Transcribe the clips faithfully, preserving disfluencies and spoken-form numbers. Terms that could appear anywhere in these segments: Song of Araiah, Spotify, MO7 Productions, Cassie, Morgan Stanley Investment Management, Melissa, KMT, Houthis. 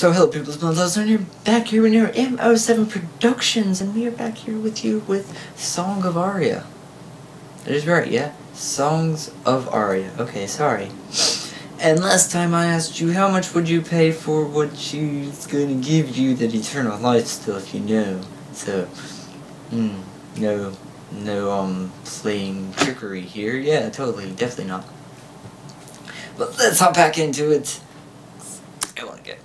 So hello people, it's Melissa, and you're back here in your M O seven Productions, and we are back here with you with Song of Araiah. That is right, yeah? Songs of Araiah. Okay, sorry. And last time I asked you how much would you pay for what she's gonna give you that eternal life stuff, you know. So, mm, no, no, um, playing trickery here. Yeah, totally, definitely not. But let's hop back into it. I wanna get...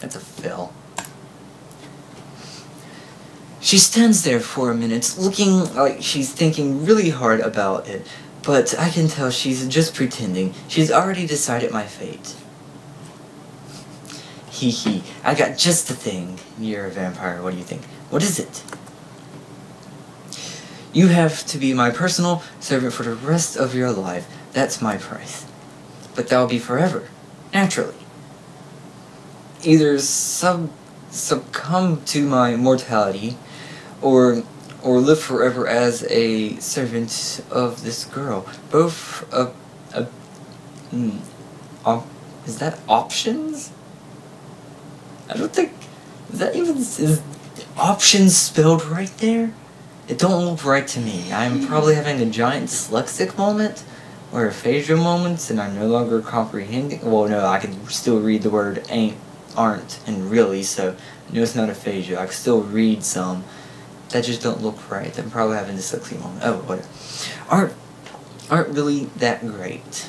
That's a fail. She stands there for a minute, looking like she's thinking really hard about it, but I can tell she's just pretending. She's already decided my fate. Hee hee, I got just the thing. You're a vampire, what do you think? What is it? You have to be my personal servant for the rest of your life. That's my price. But that'll be forever, naturally. Either sub succumb to my mortality, or or live forever as a servant of this girl. Both uh, uh, mm, op is that options? I don't think is that even is options spelled right there. It don't look right to me. I'm probably having a giant dyslexic moment. Or aphasia moments, and I'm no longer comprehending. Well, no, I can still read the word ain't, aren't, and really, so no, it's not aphasia. I can still read some. That just don't look right. I'm probably having dyslexia moment. Oh, whatever. Aren't, aren't really that great.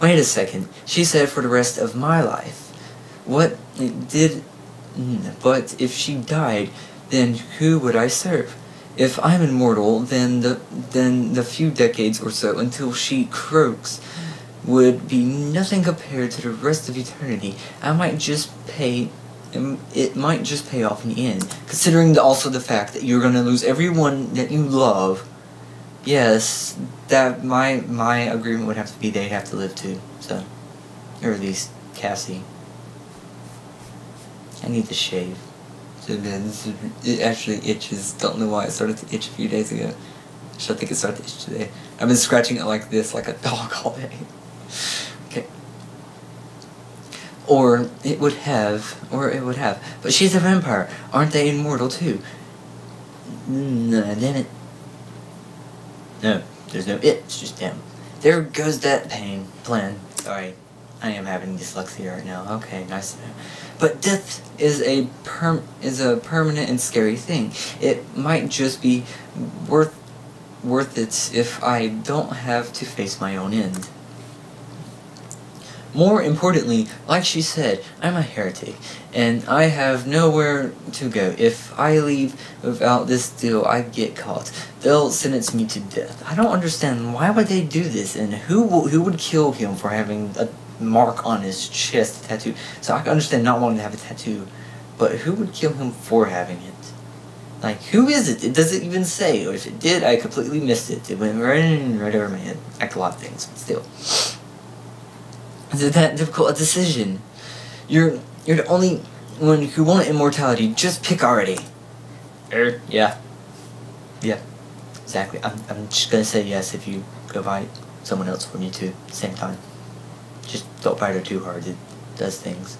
Wait a second. She said for the rest of my life. What did... But if she died, then who would I serve? If I'm immortal, then the then the few decades or so until she croaks would be nothing compared to the rest of eternity. I might just pay, it might just pay off in the end. Considering the, also the fact that you're gonna lose everyone that you love. Yes, that my my agreement would have to be they'd have to live too. So, or at least Cassie. I need to shave. It actually itches. Don't know why it started to itch a few days ago. Actually, I think it started to itch today. I've been scratching it like this, like a dog all day. Okay. Or it would have, or it would have. But she's a vampire. Aren't they immortal too? No, damn it. No, there's no it. It's just damn. There goes that pain plan. Sorry. I am having dyslexia right now. Okay, nice to know. But death is a perm is a permanent and scary thing. It might just be worth worth it if I don't have to face my own end. More importantly, like she said, I'm a heretic, and I have nowhere to go. If I leave without this deal, I get caught. They'll sentence me to death. I don't understand why would they do this, and who who would kill him for having a mark on his chest tattoo. So I can understand not wanting to have a tattoo, but who would kill him for having it? Like, who is it? It doesn't even say. Or if it did, I completely missed it. It went right in, right over my head. Like a lot of things, but still. Is it that difficult a decision? You're you're the only one who wanted immortality. Just pick already. Er, yeah. Yeah. Exactly. I'm, I'm just gonna say yes if you go buy someone else for me too. Same time. Just don't bite her too hard, it does things.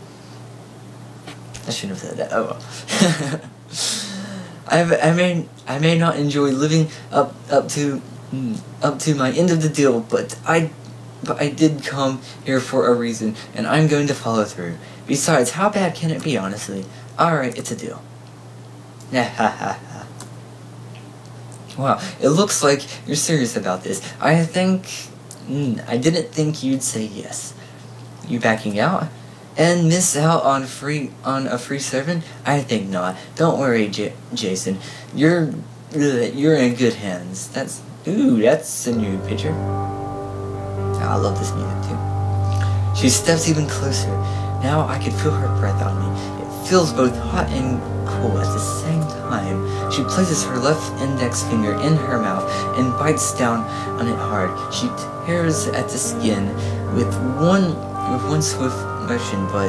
I shouldn't have said that, oh well. I've, I, may, I may not enjoy living up up to up to my end of the deal, but I, but I did come here for a reason, and I'm going to follow through. Besides, how bad can it be, honestly? Alright, it's a deal. Wow, it looks like you're serious about this. I think... Mm, I didn't think you'd say yes. You backing out? And miss out on free on a free servant? I think not. Don't worry, J Jason. You're ugh, you're in good hands. That's ooh, that's a new picture. Oh, I love this music too. She steps even closer. Now I can feel her breath on me. It feels both hot and cool at the same time. She places her left index finger in her mouth and bites down on it hard. She tears at the skin with one with one swift motion, but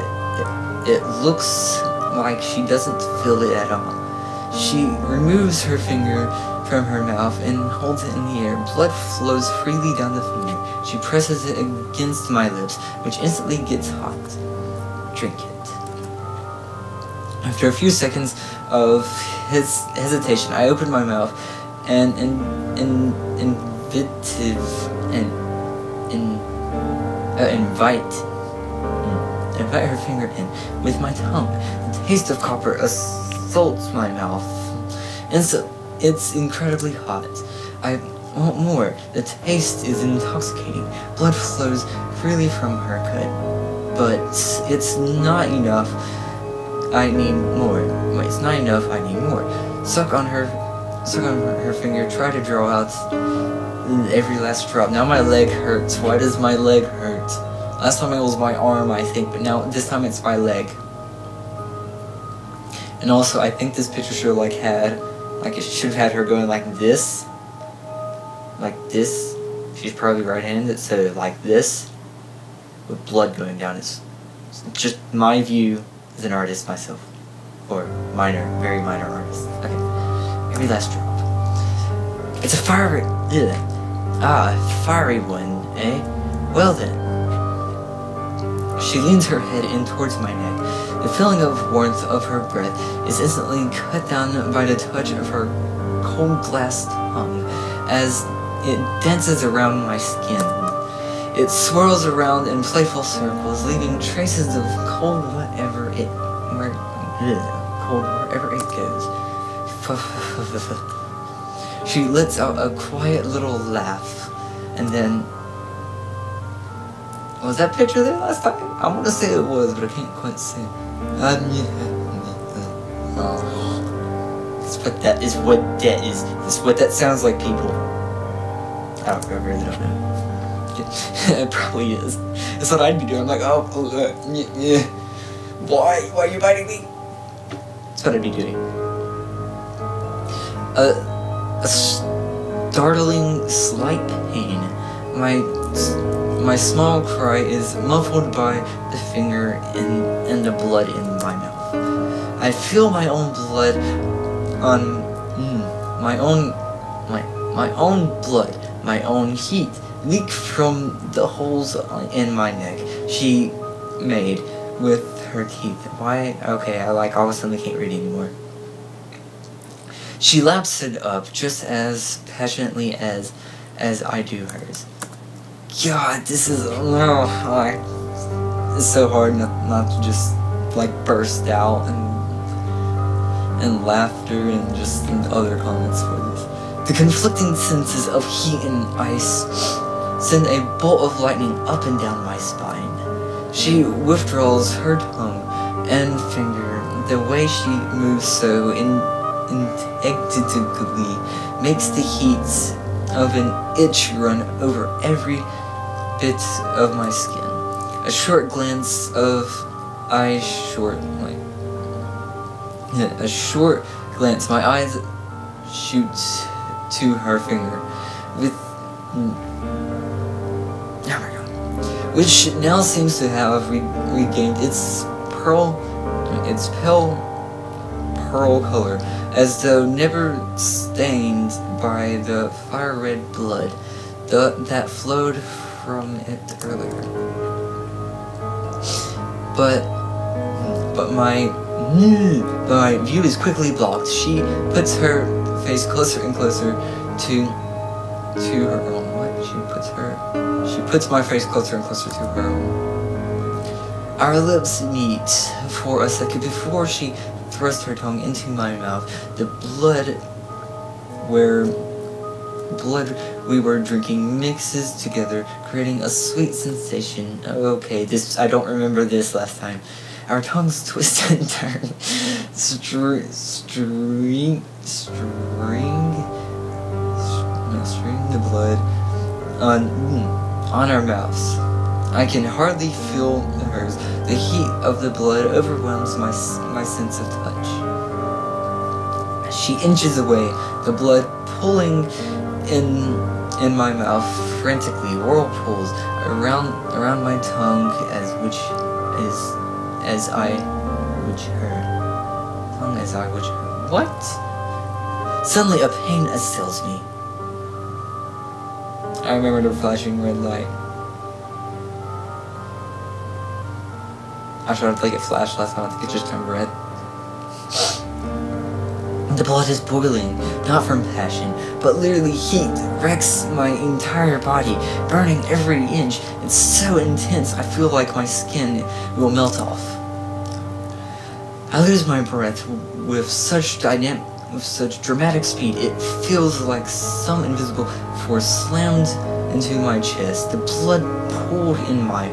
it, it looks like she doesn't feel it at all. She removes her finger from her mouth and holds it in the air. Blood flows freely down the finger. She presses it against my lips, which instantly gets hot. Drink it. After a few seconds of his hesitation, I opened my mouth, and in, in, invitive, and in, uh, invite, invite her finger in with my tongue. The taste of copper assaults my mouth, and so it's incredibly hot. I want more. The taste is intoxicating. Blood flows freely from her cut, but it's not enough. I need more. Wait, it's not enough. I need more. Suck on her, suck on her finger. Try to draw out every last drop. Now my leg hurts. Why does my leg hurt? Last time it was my arm, I think, but now this time it's my leg. And also, I think this picture should have, like had, like it should have had her going like this, like this. She's probably right-handed, so like this, with blood going down. It's just my view as an artist myself, or minor, very minor artist. Okay, every last drop. It's a fiery, ugh. ah, fiery one, eh? Well then. She leans her head in towards my neck. The feeling of warmth of her breath is instantly cut down by the touch of her cold glass tongue as it dances around my skin. It swirls around in playful circles, leaving traces of cold whatever it, where, cold wherever it goes. She lets out a quiet little laugh, and then... Was that picture there last time? I want to say it was, but I can't quite say. That's what that is. What that is. That's what that sounds like, people. I don't. I really don't know. It probably is. That's what I'd be doing. I'm like, oh, uh, yeah, yeah. Why? Why are you biting me? That's what I'd be doing. A, a startling, slight pain. My. My small cry is muffled by the finger and, and the blood in my mouth. I feel my own blood on mm, my own my my own blood, my own heat leak from the holes in my neck she made with her teeth. Why? Okay, I like all of a sudden I can't read anymore. She laps it up just as passionately as as I do hers. God, this is no, oh, it's so hard not, not to just like burst out and and laughter and just and other comments for this. The conflicting senses of heat and ice send a bolt of lightning up and down my spine. She withdraws her tongue and finger. The way she moves so inextricably makes the heat of an itch run over every bit of my skin. A short glance of eyes short, like yeah, a short glance. My eyes shoot to her finger, with oh my god, which now seems to have re regained its pearl, its pale pearl color, as though never stained by the fire-red blood the, that flowed from it earlier. But, but my, my view is quickly blocked. She puts her face closer and closer to, to her own. What? She puts her, she puts my face closer and closer to her own. Our lips meet for a second before she thrust her tongue into my mouth. The blood where blood we were drinking mixes together, creating a sweet sensation. Okay, this, I don't remember this last time. Our tongues twist and turn. String, string, string, string the blood on, on our mouths. I can hardly feel hers. The heat of the blood overwhelms my, my sense of touch. She inches away, the blood pulling in in my mouth frantically, whirlpools around around my tongue as which is as I which her tongue as I which her. What? Suddenly a pain assails me. I remember the flashing red light. I tried to like it flashed last night, I think it just turned red. The blood is boiling, not from passion, but literally heat wrecks my entire body, burning every inch. It's so intense, I feel like my skin will melt off. I lose my breath with such dynamic, with such dramatic speed. It feels like some invisible force slammed into my chest. The blood poured in my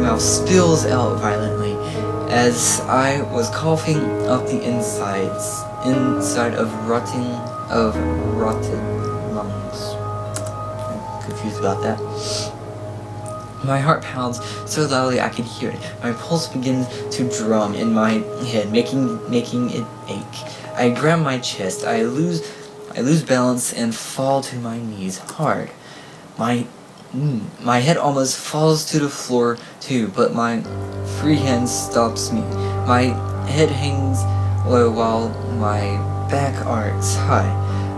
mouth spills out violently as I was coughing up the insides. Inside of rotting of rotted lungs. I'm confused about that. My heart pounds so loudly I could hear it. My pulse begins to drum in my head, making making it ache. I grab my chest. I lose I lose balance and fall to my knees hard. My mm, my head almost falls to the floor too, but my free hand stops me. My head hangs low while my back arcs high,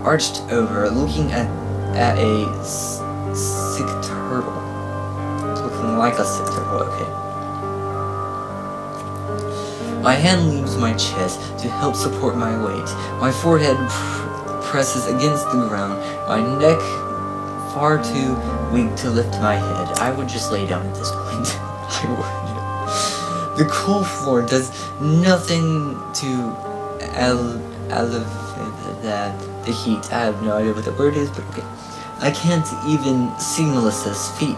arched over, looking at at a s sick turtle. Looking like a sick turtle, okay. My hand leaves my chest to help support my weight. My forehead pr presses against the ground, my neck far too weak to lift my head. I would just lay down at this point. I would. The cold floor does nothing to elevate the, the heat. I have no idea what the word is, but okay. I can't even see Melissa's feet.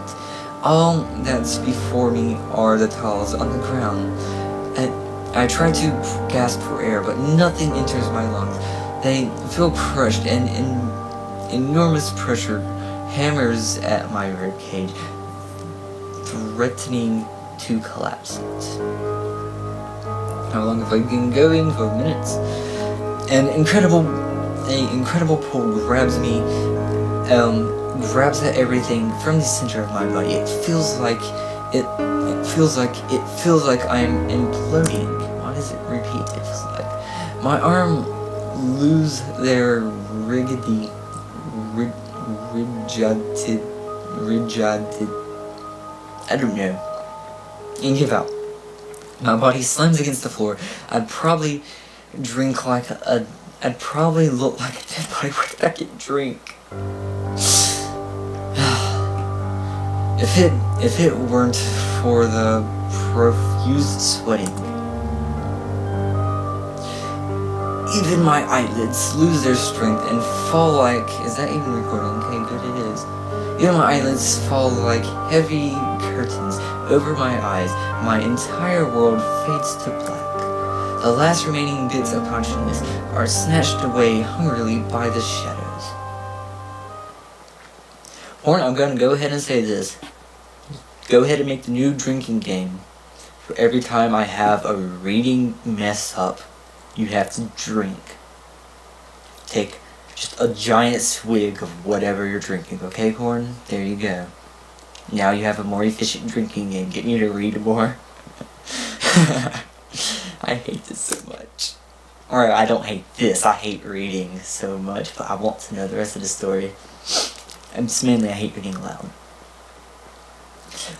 All that's before me are the towels on the ground. I, I try to gasp for air, but nothing enters my lungs. They feel crushed, and en enormous pressure hammers at my ribcage, threatening to collapse it. How long have I been going? twelve minutes. An incredible, an incredible pull grabs me, um, grabs at everything from the center of my body. It feels like, it, it feels like, it feels like I'm imploding. Why does it repeat? It feels like my arm lose their rigidity, rig, rigidity, rigidity. I don't know. And give out. My body slams against the floor. I'd probably drink like a. I'd probably look like a dead body. Where did I get drink? if it if it weren't for the profuse sweating, even my eyelids lose their strength and fall like. Is that even recording? Okay, good it is. Even my eyelids fall like heavy curtains over my eyes. My entire world fades to black. The last remaining bits of consciousness are snatched away hungrily by the shadows. Horn, I'm gonna go ahead and say this. Go ahead and make the new drinking game. For every time I have a reading mess up, you have to drink. Take just a giant swig of whatever you're drinking, okay, Horn? There you go. Now you have a more efficient drinking game. Get you to read more. I hate this so much. Or I don't hate this. I hate reading so much, but I want to know the rest of the story. And it's mainly I hate reading aloud.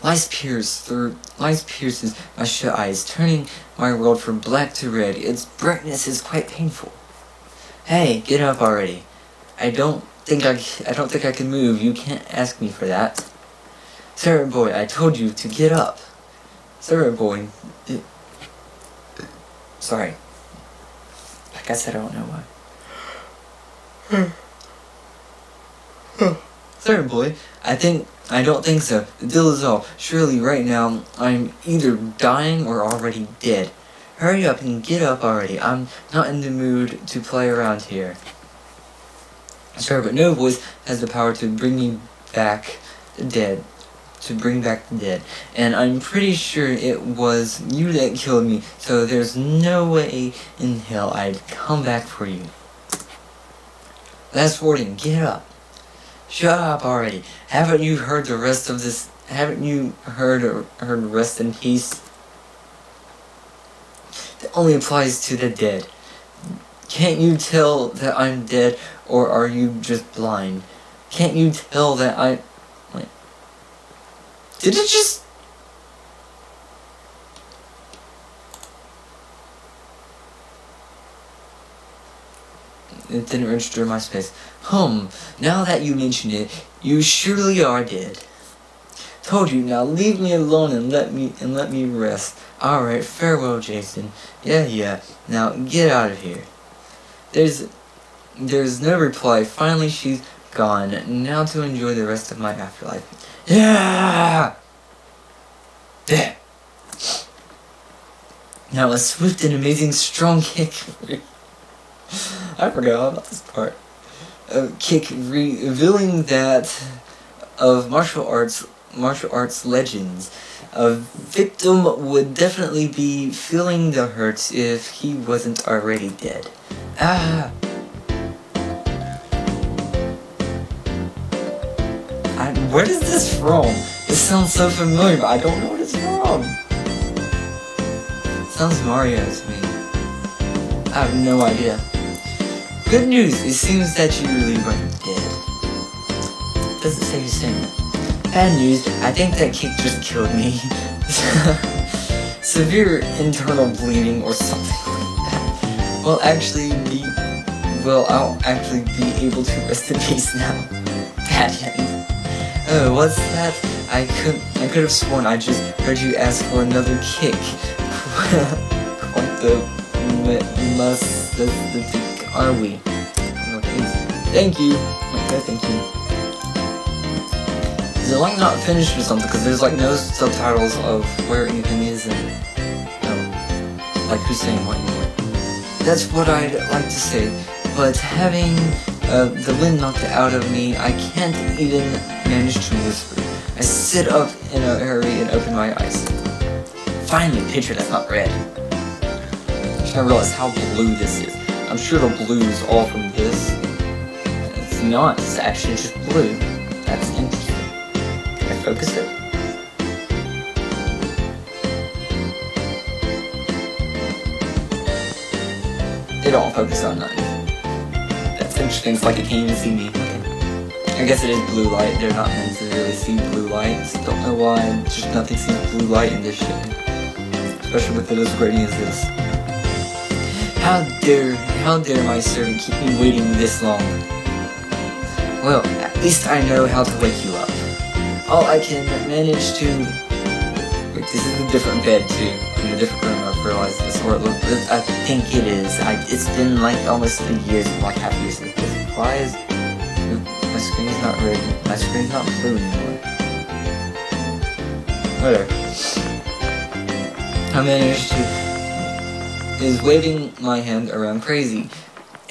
Light pierces through. Light pierces my shut eyes, turning my world from black to red. Its brightness is quite painful. Hey, get up already! I don't think I. I don't think I can move. You can't ask me for that. Servant boy, I told you to get up. Servant boy. It, sorry. Like I said, I don't know why. Servant boy, I think. I don't think so. The deal is all. Surely right now I'm either dying or already dead. Hurry up and get up already. I'm not in the mood to play around here. Sorry, but no voice has the power to bring me back dead. To bring back the dead. And I'm pretty sure it was you that killed me, so there's no way in hell I'd come back for you. Last warning, get up. Shut up already. Haven't you heard the rest of this? Haven't you heard or heard rest in peace? That only applies to the dead. Can't you tell that I'm dead, or are you just blind? Can't you tell that I Did it just... It didn't register my space. Hmm, now that you mention it, you surely are dead. Told you, now leave me alone and let me and let me rest. Alright, farewell, Jason. Yeah, yeah. Now get out of here. There's there's no reply. Finally she's gone. Now to enjoy the rest of my afterlife. Yeah. Yeah. Now a swift and amazing strong kick. I forgot all about this part. Uh, kick revealing that of martial arts martial arts legends. A victim would definitely be feeling the hurts if he wasn't already dead. Ah! I, where is this from? This sounds so familiar, but I don't know what it's from. It sounds Mario to me. I have no idea. Good news, it seems that you really weren't dead. Doesn't say you sing. Bad news, I think that kick just killed me. Severe internal bleeding or something like that. Well, actually be... Well, I'll actually be able to rest in peace now. Bad end. Oh, what's that? I could I could have sworn I just heard you ask for another kick. Quite the... Must... The, the, Are we? Thank you. Okay, thank you. Is it like not finished or something? Because there's like no subtitles of where anything is and um, like who's saying what anyway. That's what I'd like to say. But having uh, the wind knocked out of me, I can't even manage to whisper. I sit up in a hurry and open my eyes. Finally, picture that's not red. I realize how blue this is. I'm sure the blue is all from this. It's not, it's actually just blue. That's interesting. Can I focus it? They don't focus on nothing. That's interesting, it's like it can't even see me. Okay. I guess it is blue light, they're not meant to really see blue light. So don't know why, just nothing sees blue light in this shit. Especially with it as grainy as this. How dare, how dare my servant keep me waiting this long? Well, at least I know how to wake you up. All I can manage to... Wait, this is a different bed too. In a different room, I've realized this, or it looked, I think it is. I, it's been like almost three years, like half years since this. Why is... My screen's not red. My screen's not blue anymore. Whatever. I managed to... Is waving my hand around crazy.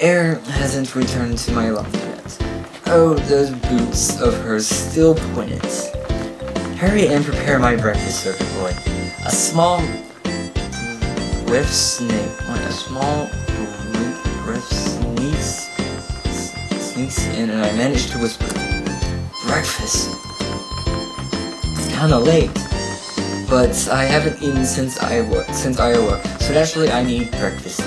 Air hasn't returned to my lungs yet. Oh, those boots of hers still pointed. Hurry and prepare my breakfast, circuit boy. A small riff snake. What? A small riff sneaks sneaks in, and I managed to whisper, "Breakfast." It's kinda late. But I haven't eaten since Iowa, since Iowa, so naturally I need breakfast.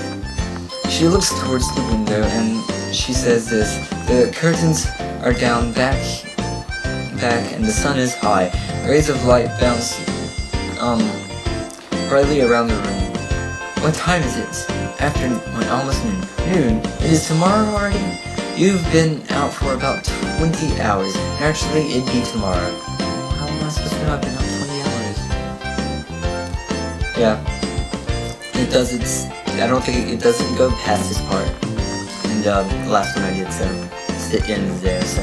She looks towards the window and she says this, the curtains are down back, back, and the sun is high. Rays of light bounce, um, brightly around the room. What time is it? Afternoon, almost noon. Noon? It is tomorrow already? You've been out for about twenty hours. Naturally, it'd be tomorrow. How am I supposed to know I've been out? Yeah, it does it's, I don't think, it doesn't go past this part, and um, the last one I did, so it ends there, so,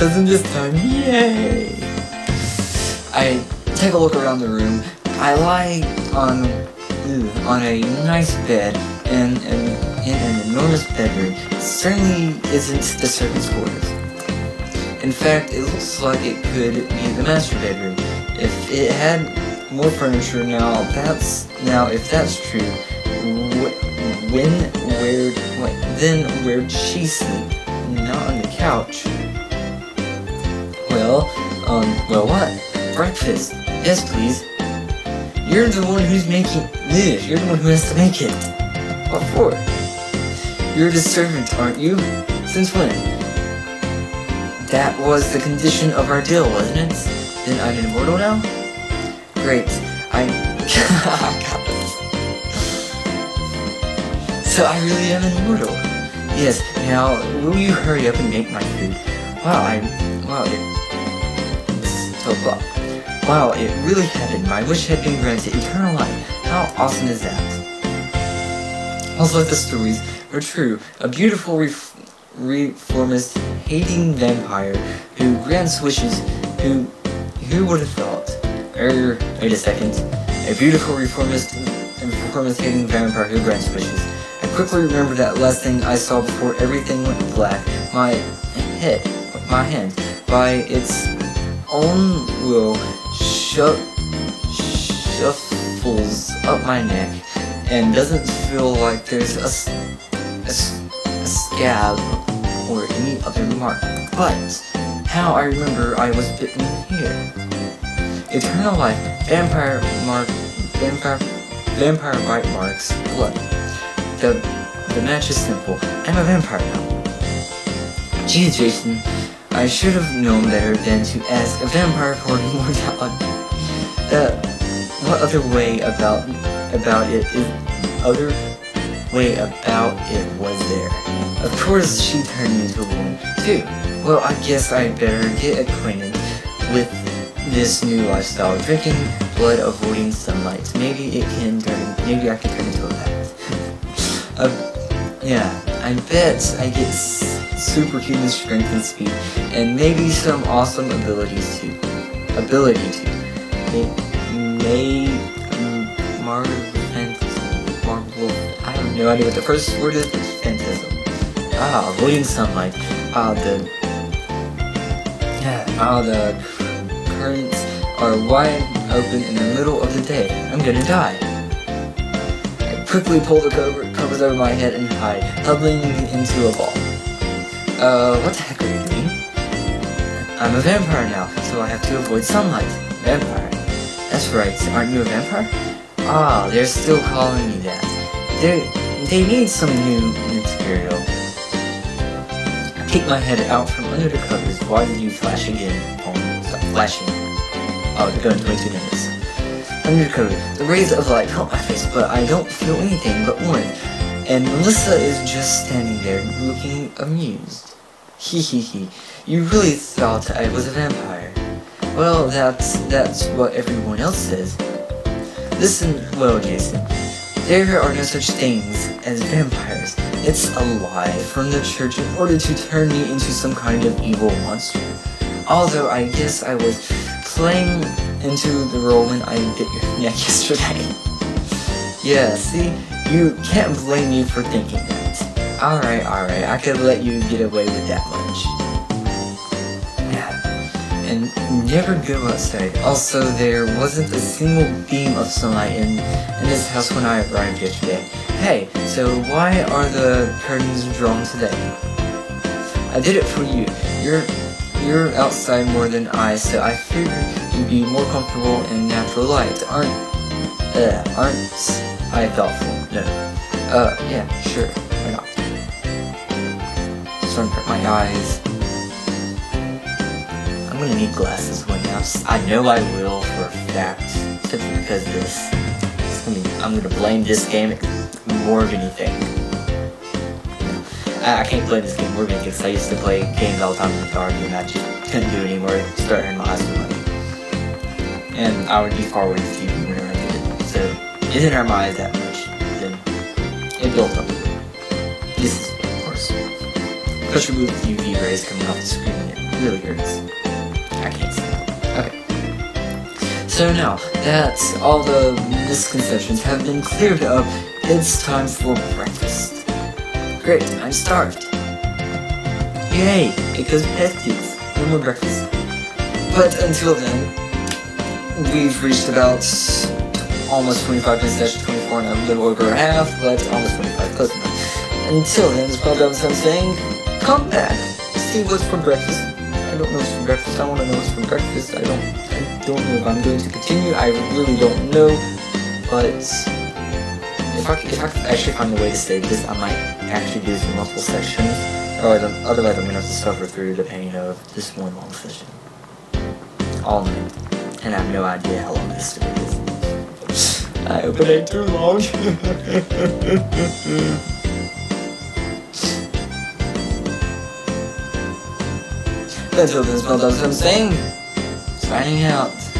doesn't this time, yay! I take a look around the room, I lie on, ooh, on a nice bed, in, in, in an enormous bedroom. It certainly isn't the servant's quarters. In fact, it looks like it could be the master bedroom, if it had more furniture. Now that's now if that's true, wh when where what then where'd she sleep? Not on the couch. Well, um well what? Breakfast. Yes please. You're the one who's making this, you're the one who has to make it. What for? You're the servant, aren't you? Since when? That was the condition of our deal, wasn't it? Then I'm an immortal now? Great. I'm... I got this. So I really am an immortal. Yes, now, will you hurry up and make my food? Wow, I'm... Wow, it... It's so cool. Wow, it really happened. My wish had been granted eternal life. How awesome is that? Also, if the stories are true, a beautiful ref reformist hating vampire who grants wishes who... Who would have thought? Er, wait a second. A beautiful reformist reformist hating vampire who grants wishes. I quickly remembered that last thing I saw before everything went black. My head, my hand, by its own will, shu shuffles up my neck and doesn't feel like there's a, a, a scab or any other mark. But how I remember I was bitten here. Eternal life, vampire mark, vampire, vampire bite marks, blood. The the match is simple. I'm a vampire now. Geez, Jason. I should have known better than to ask a vampire for immortality. The what other way about about it is other way about it was there. Of course she turned into a woman too. Well, I guess I better get acquainted with this new lifestyle. Drinking blood, avoiding sunlight. Maybe it can turn maybe I can turn into a bat. uh, yeah, I bet I get superhuman strength and speed, and maybe some awesome abilities too. Ability to may, may marvel, marvel. I have no idea what the first word is. It's phantasm. Ah, avoiding sunlight. Ah, the yeah. Ah, the currents are wide open in the middle of the day. I'm gonna die. I quickly pull the cover, covers over my head and hide, huddling into a ball. Uh, what the heck are you doing? I'm a vampire now, so I have to avoid sunlight. Vampire. That's right, aren't you a vampire? Ah, they're still calling me that. They they need some new material. I take my head out from under the covers. Why did you flash again? Oh, stop flashing. Oh, they're going twenty-two minutes. Under the covers. The rays of light help my face, but I don't feel anything but warmth. And Melissa is just standing there, looking amused. Hee hee hee. You really thought I was a vampire. Well, that's that's what everyone else says. Listen well, Jason. There are no such things as vampires. It's a lie from the church in order to turn me into some kind of evil monster. Although I guess I was playing into the role when I bit your neck yesterday. Yeah, see? You can't blame me for thinking that. Alright, alright, I could let you get away with that much. Yeah. And never go outside. Also, there wasn't a single beam of sunlight in, in this house when I arrived yesterday. Hey, so why are the curtains drawn today? I did it for you. You're, you're outside more than I, so I figured you'd be more comfortable in natural light. Aren't, uh, aren't... I thoughtful. No. Uh, yeah, sure. Why not? Starting to hurt my eyes. I'm gonna need glasses one now. I know I will for a fact. Simply because this. It's gonna be, I'm gonna blame this game more than anything. No. I, I can't blame this game more than anything because I used to play games all the time with R P and I just couldn't do it anymore. I started earning my eyes with money. And I would be far away from T V whenever I did it. So. It didn't hurt my eyes that much, then it built up. This is, of course, especially with U V rays coming off the screen, it really hurts. I can't see. Okay. So now that all the misconceptions have been cleared up, it's time for breakfast. Great, I'm starved. Yay, because pesties, no more breakfast. But until then, we've reached about almost twenty-five minutes, actually twenty-four and a little over half, but almost twenty-five, close enough. Until then, it's probably what I'm saying. Come back, see what's for breakfast. I don't know what's for breakfast, I want to know what's for breakfast. I don't, I don't know if I'm going to continue, I really don't know, but if I, if I could actually find a way to save this, I might actually do some multiple sections, or I don't, otherwise I'm going to have to suffer through the pain of this one long session. all new, and I have no idea how long this story is. I hope it ain't too long. Let's hope this bell does what I'm saying. Signing out.